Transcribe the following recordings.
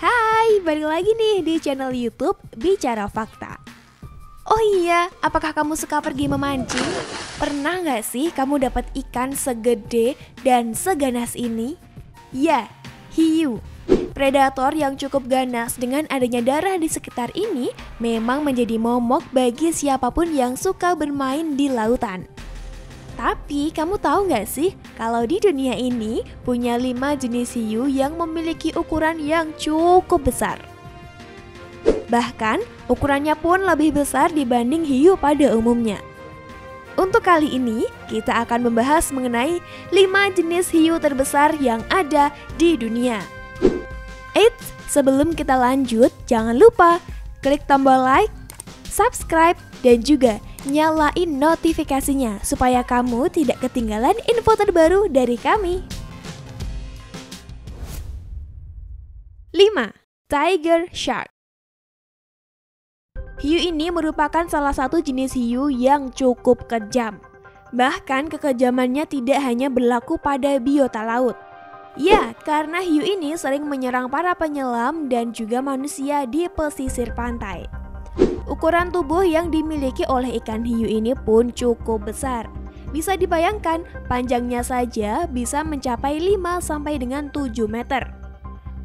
Hai, balik lagi nih di channel YouTube Bicara Fakta. Oh iya, apakah kamu suka pergi memancing? Pernah nggak sih kamu dapat ikan segede dan seganas ini? Ya, hiu. Predator yang cukup ganas dengan adanya darah di sekitar ini memang menjadi momok bagi siapapun yang suka bermain di lautan. Tapi kamu tahu nggak sih kalau di dunia ini punya 5 jenis hiu yang memiliki ukuran yang cukup besar. Bahkan ukurannya pun lebih besar dibanding hiu pada umumnya. Untuk kali ini kita akan membahas mengenai 5 jenis hiu terbesar yang ada di dunia. Eits, sebelum kita lanjut jangan lupa klik tombol like, subscribe, dan juga nyalain notifikasinya supaya kamu tidak ketinggalan info terbaru dari kami. 5. Tiger Shark. Hiu ini merupakan salah satu jenis hiu yang cukup kejam. Bahkan kekejamannya tidak hanya berlaku pada biota laut. Ya, karena hiu ini sering menyerang para penyelam dan juga manusia di pesisir pantai. Ukuran tubuh yang dimiliki oleh ikan hiu ini pun cukup besar. Bisa dibayangkan, panjangnya saja bisa mencapai 5 sampai dengan 7 meter.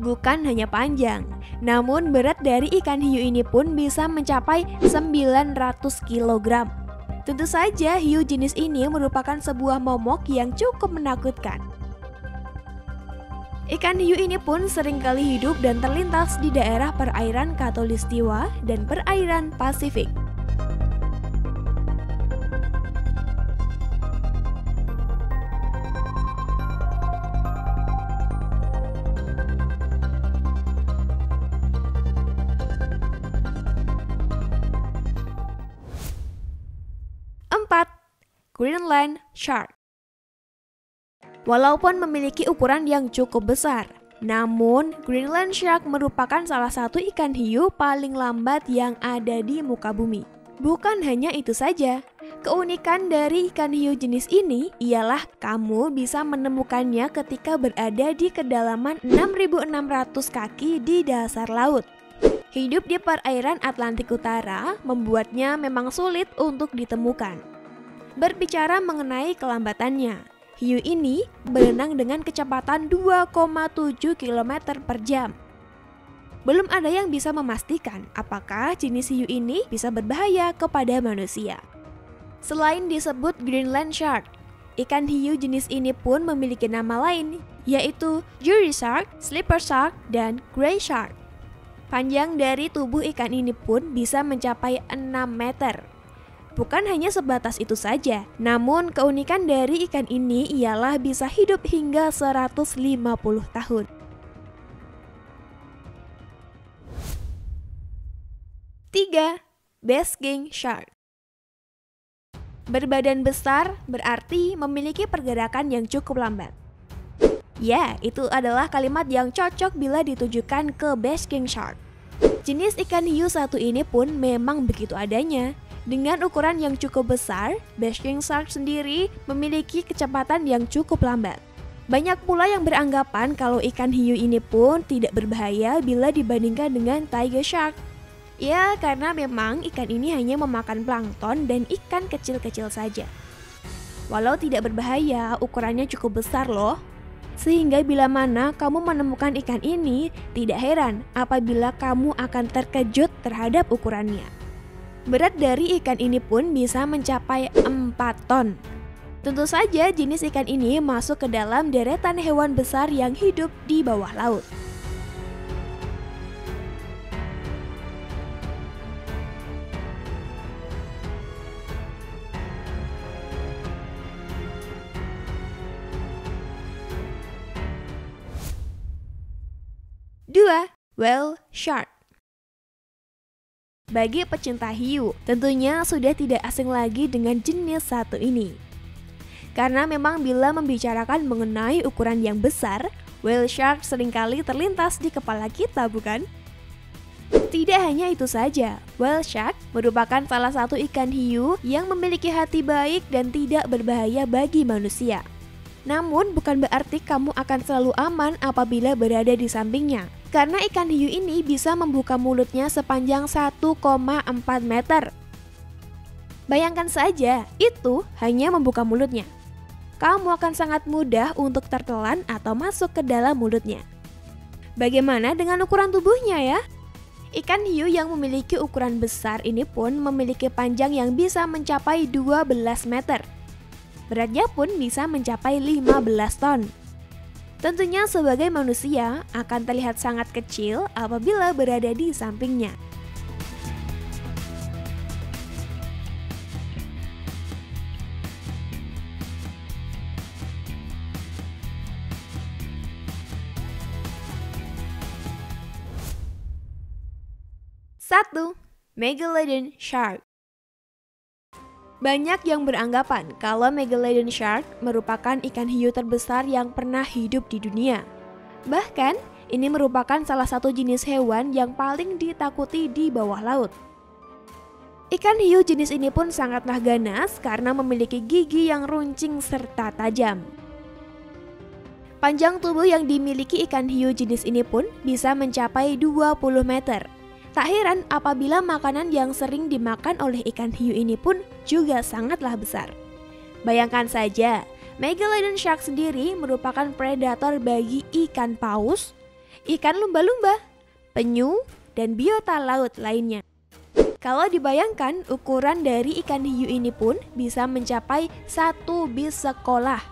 Bukan hanya panjang, namun berat dari ikan hiu ini pun bisa mencapai 900 kg. Tentu saja hiu jenis ini merupakan sebuah momok yang cukup menakutkan. Ikan hiu ini pun seringkali hidup dan terlintas di daerah perairan Khatulistiwa dan perairan Pasifik. 4. Greenland Shark. Walaupun memiliki ukuran yang cukup besar, namun Greenland Shark merupakan salah satu ikan hiu paling lambat yang ada di muka bumi. Bukan hanya itu saja, keunikan dari ikan hiu jenis ini ialah kamu bisa menemukannya ketika berada di kedalaman 6.600 kaki di dasar laut. Hidup di perairan Atlantik Utara membuatnya memang sulit untuk ditemukan. Berbicara mengenai kelambatannya, hiu ini berenang dengan kecepatan 2,7 km per jam. Belum ada yang bisa memastikan apakah jenis hiu ini bisa berbahaya kepada manusia. Selain disebut Greenland Shark, ikan hiu jenis ini pun memiliki nama lain, yaitu Jury Shark, Slipper Shark, dan Grey Shark. Panjang dari tubuh ikan ini pun bisa mencapai 6 meter. Bukan hanya sebatas itu saja, namun keunikan dari ikan ini ialah bisa hidup hingga 150 tahun. 3. Basking Shark. Berbadan besar berarti memiliki pergerakan yang cukup lambat. Ya, itu adalah kalimat yang cocok bila ditujukan ke Basking Shark. Jenis ikan hiu satu ini pun memang begitu adanya. Dengan ukuran yang cukup besar, Basking Shark sendiri memiliki kecepatan yang cukup lambat. Banyak pula yang beranggapan kalau ikan hiu ini pun tidak berbahaya bila dibandingkan dengan Tiger Shark. Ya, karena memang ikan ini hanya memakan plankton dan ikan kecil-kecil saja. Walau tidak berbahaya, ukurannya cukup besar loh. Sehingga bila mana kamu menemukan ikan ini, tidak heran apabila kamu akan terkejut terhadap ukurannya. Berat dari ikan ini pun bisa mencapai 4 ton. Tentu saja jenis ikan ini masuk ke dalam deretan hewan besar yang hidup di bawah laut. 2. Whale Shark. Bagi pecinta hiu, tentunya sudah tidak asing lagi dengan jenis satu ini. Karena memang bila membicarakan mengenai ukuran yang besar, whale shark seringkali terlintas di kepala kita, bukan? Tidak hanya itu saja, whale shark merupakan salah satu ikan hiu yang memiliki hati baik dan tidak berbahaya bagi manusia. Namun bukan berarti kamu akan selalu aman apabila berada di sampingnya. Karena ikan hiu ini bisa membuka mulutnya sepanjang 1,4 meter. Bayangkan saja, itu hanya membuka mulutnya. Kamu akan sangat mudah untuk tertelan atau masuk ke dalam mulutnya. Bagaimana dengan ukuran tubuhnya ya? Ikan hiu yang memiliki ukuran besar ini pun memiliki panjang yang bisa mencapai 12 meter. Beratnya pun bisa mencapai 15 ton. Tentunya sebagai manusia akan terlihat sangat kecil apabila berada di sampingnya. Megalodon Shark. Banyak yang beranggapan kalau Megalodon Shark merupakan ikan hiu terbesar yang pernah hidup di dunia. Bahkan, ini merupakan salah satu jenis hewan yang paling ditakuti di bawah laut. Ikan hiu jenis ini pun sangatlah ganas karena memiliki gigi yang runcing serta tajam. Panjang tubuh yang dimiliki ikan hiu jenis ini pun bisa mencapai 20 meter. Tak heran apabila makanan yang sering dimakan oleh ikan hiu ini pun juga sangatlah besar. Bayangkan saja, Megalodon Shark sendiri merupakan predator bagi ikan paus, ikan lumba-lumba, penyu, dan biota laut lainnya. Kalau dibayangkan, ukuran dari ikan hiu ini pun bisa mencapai 1 bis sekolah.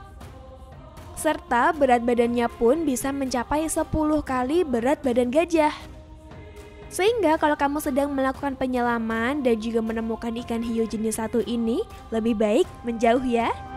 Serta berat badannya pun bisa mencapai 10 kali berat badan gajah. Sehingga kalau kamu sedang melakukan penyelaman dan juga menemukan ikan hiu jenis satu ini, lebih baik menjauh ya.